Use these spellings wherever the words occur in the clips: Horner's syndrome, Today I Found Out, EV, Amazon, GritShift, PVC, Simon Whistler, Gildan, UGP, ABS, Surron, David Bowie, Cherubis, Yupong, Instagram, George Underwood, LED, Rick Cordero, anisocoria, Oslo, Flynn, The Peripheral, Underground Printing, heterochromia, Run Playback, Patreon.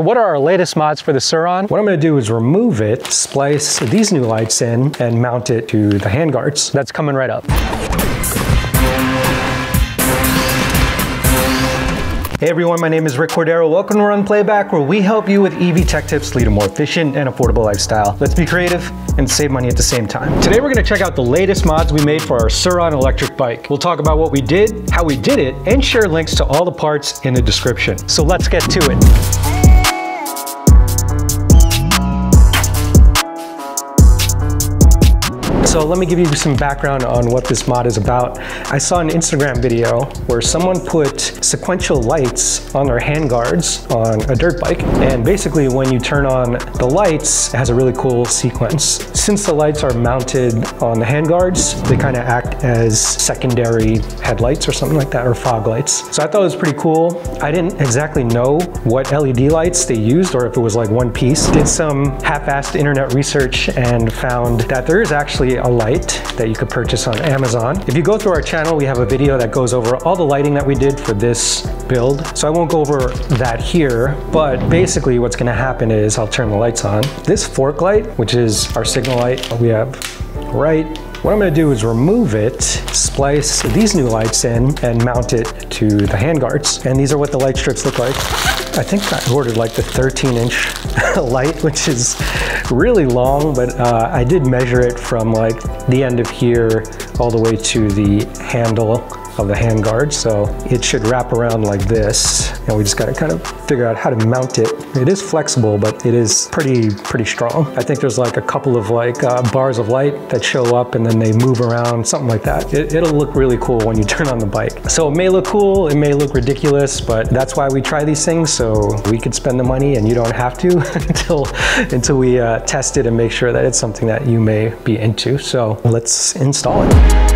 So what are our latest mods for the Surron? What I'm gonna do is remove it, splice these new lights in, and mount it to the handguards. That's coming right up. Hey everyone, my name is Rick Cordero. Welcome to Run Playback, where we help you with EV tech tips to lead a more efficient and affordable lifestyle. Let's be creative and save money at the same time. Today we're gonna check out the latest mods we made for our Surron electric bike. We'll talk about what we did, how we did it, and share links to all the parts in the description. So let's get to it. So let me give you some background on what this mod is about. I saw an Instagram video where someone put sequential lights on their handguards on a dirt bike. And basically when you turn on the lights, it has a really cool sequence. Since the lights are mounted on the handguards, they kind of act as secondary headlights or something like that, or fog lights. So I thought it was pretty cool. I didn't exactly know what LED lights they used or if it was like one piece. Did some half-assed internet research and found that there is actually a light that you could purchase on Amazon. If you go through our channel, we have a video that goes over all the lighting that we did for this build. So I won't go over that here, but basically what's gonna happen is I'll turn the lights on. This fork light, which is our signal light we have right, what I'm gonna do is remove it, splice these new lights in, and mount it to the handguards. And these are what the light strips look like. I think I ordered like the 13-inch light, which is really long, but I did measure it from like the end of here all the way to the handle of the handguard. So it should wrap around like this, and we just gotta kind of figure out how to mount it. It is flexible, but it is pretty strong. I think there's like a couple of like bars of light that show up and then they move around, something like that. It'll look really cool when you turn on the bike. So it may look cool, it may look ridiculous, but that's why we try these things, so we could spend the money and you don't have to until we test it and make sure that it's something that you may be into. So let's install it.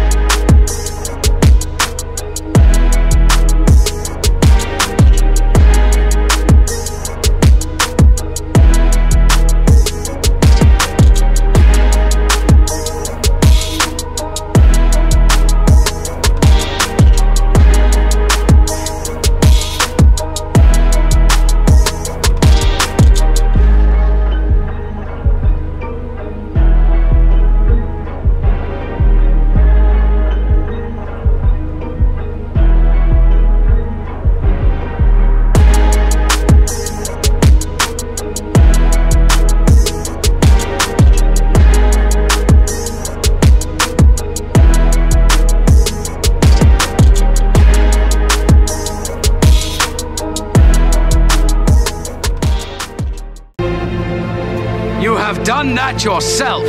Done that yourself.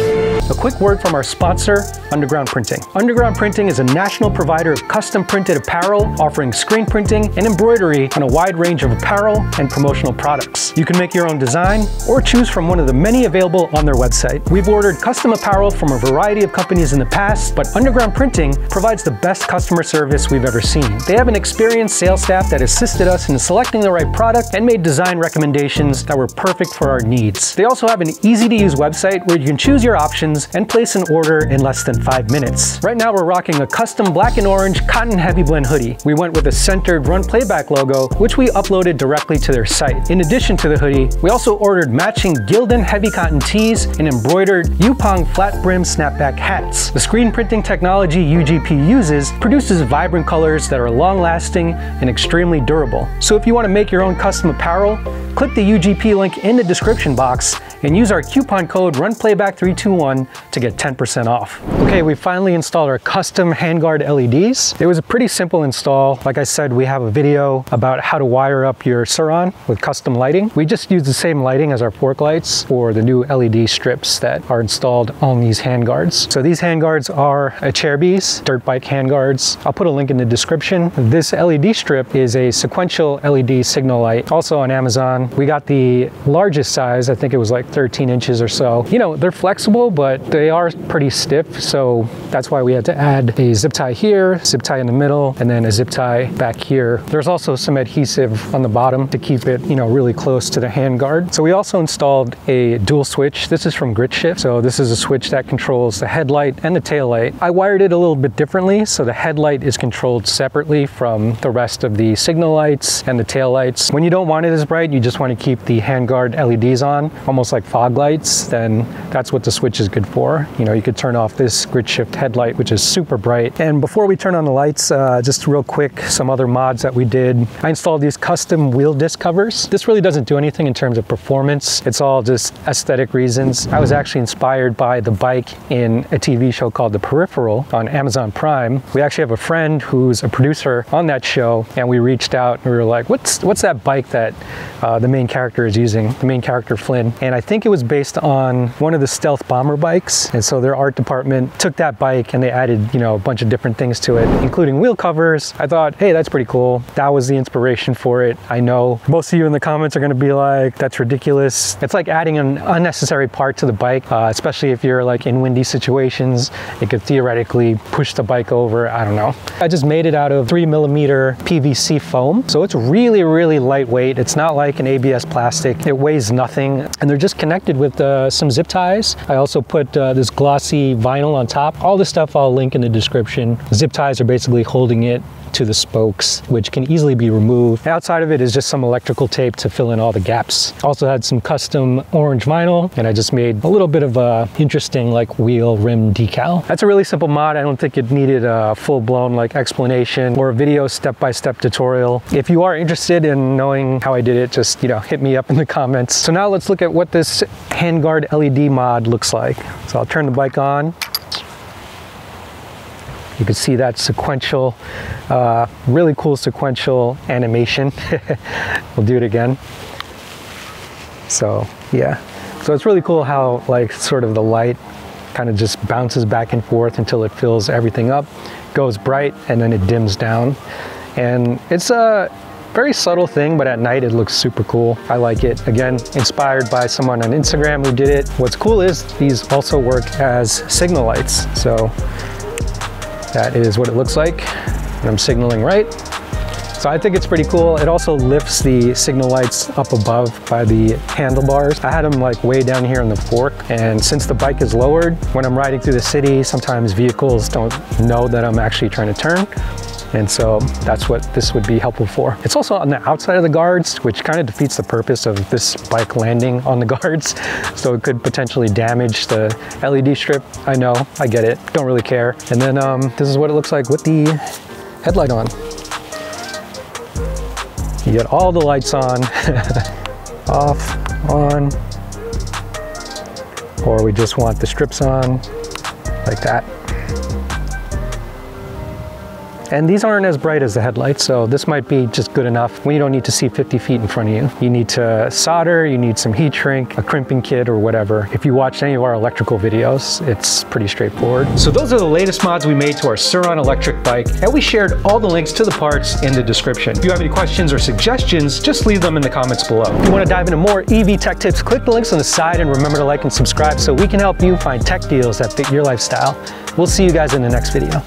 A quick word from our sponsor, Underground Printing. Underground Printing is a national provider of custom printed apparel, offering screen printing and embroidery on a wide range of apparel and promotional products. You can make your own design or choose from one of the many available on their website. We've ordered custom apparel from a variety of companies in the past, but Underground Printing provides the best customer service we've ever seen. They have an experienced sales staff that assisted us in selecting the right product and made design recommendations that were perfect for our needs. They also have an easy-to-use website where you can choose your options and place an order in less than 5 minutes. Right now we're rocking a custom black and orange cotton heavy blend hoodie. We went with a centered Run Playback logo, which we uploaded directly to their site. In addition to the hoodie, we also ordered matching Gildan heavy cotton tees and embroidered Yupong flat brim snapback hats. The screen printing technology UGP uses produces vibrant colors that are long lasting and extremely durable. So if you want to make your own custom apparel, click the UGP link in the description box and use our coupon code RUNPLAYBACK321 to get 10% off. Okay, we finally installed our custom handguard LEDs. It was a pretty simple install. Like I said, we have a video about how to wire up your Surron with custom lighting. We just used the same lighting as our fork lights or the new LED strips that are installed on these handguards. So these handguards are a Cherubis, dirt bike handguards. I'll put a link in the description. This LED strip is a sequential LED signal light, also on Amazon. We got the largest size, I think it was like 13 inches or so. You know, they're flexible, but they are pretty stiff. So that's why we had to add a zip tie here, zip tie in the middle, and then a zip tie back here. There's also some adhesive on the bottom to keep it, you know, really close to the hand guard. So we also installed a dual switch. This is from GritShift. So this is a switch that controls the headlight and the taillight. I wired it a little bit differently. So the headlight is controlled separately from the rest of the signal lights and the taillights. When you don't want it as bright, you just want to keep the hand guard LEDs on, almost like fog lights, then that's what the switch is good for. You know, you could turn off this GritShift headlight, which is super bright. And before we turn on the lights, just real quick, some other mods that we did. I installed these custom wheel disc covers. This really doesn't do anything in terms of performance. It's all just aesthetic reasons. I was actually inspired by the bike in a TV show called The Peripheral on Amazon Prime. We actually have a friend who's a producer on that show, and we reached out and we were like, what's that bike that the main character is using, the main character Flynn? And I think it was based on one of the stealth bomber bikes. And so their art department took that bike and they added, you know, a bunch of different things to it, including wheel covers. I thought, hey, that's pretty cool. That was the inspiration for it. I know most of you in the comments are going to be like, that's ridiculous. It's like adding an unnecessary part to the bike, especially if you're like in windy situations. It could theoretically push the bike over. I don't know. I just made it out of 3mm PVC foam. So it's really lightweight. It's not like an ABS plastic. It weighs nothing. And they're just connected with some zip ties. I also put this glossy vinyl on top. All this stuff I'll link in the description. Zip ties are basically holding it to the spokes, which can easily be removed. Outside of it is just some electrical tape to fill in all the gaps. Also had some custom orange vinyl, and I just made a little bit of a interesting like wheel rim decal. That's a really simple mod. I don't think it needed a full-blown like explanation or a video step-by-step tutorial. If you are interested in knowing how I did it, just, you know, hit me up in the comments. So now let's look at what this handguard LED mod looks like. So I'll turn the bike on. You can see that sequential, really cool sequential animation. We'll do it again. So yeah, so it's really cool how like sort of the light kind of just bounces back and forth until it fills everything up, goes bright, and then it dims down. And it's a very subtle thing, but at night it looks super cool. I like it. Again, inspired by someone on Instagram who did it. What's cool is these also work as signal lights. So that is what it looks like when I'm signaling right. So I think it's pretty cool. It also lifts the signal lights up above by the handlebars. I had them like way down here on the fork. And since the bike is lowered, when I'm riding through the city, sometimes vehicles don't know that I'm actually trying to turn. And so that's what this would be helpful for. It's also on the outside of the guards, which kind of defeats the purpose of this bike landing on the guards. So it could potentially damage the LED strip. I know, I get it, don't really care. And then this is what it looks like with the headlight on. You get all the lights on, off, on, or we just want the strips on, like that. And these aren't as bright as the headlights, so this might be just good enough when you don't need to see 50 feet in front of you. You need to solder, you need some heat shrink, a crimping kit or whatever. If you watched any of our electrical videos, it's pretty straightforward. So those are the latest mods we made to our Surron electric bike, and we shared all the links to the parts in the description. If you have any questions or suggestions, just leave them in the comments below. If you want to dive into more EV tech tips, click the links on the side and remember to like and subscribe so we can help you find tech deals that fit your lifestyle. We'll see you guys in the next video.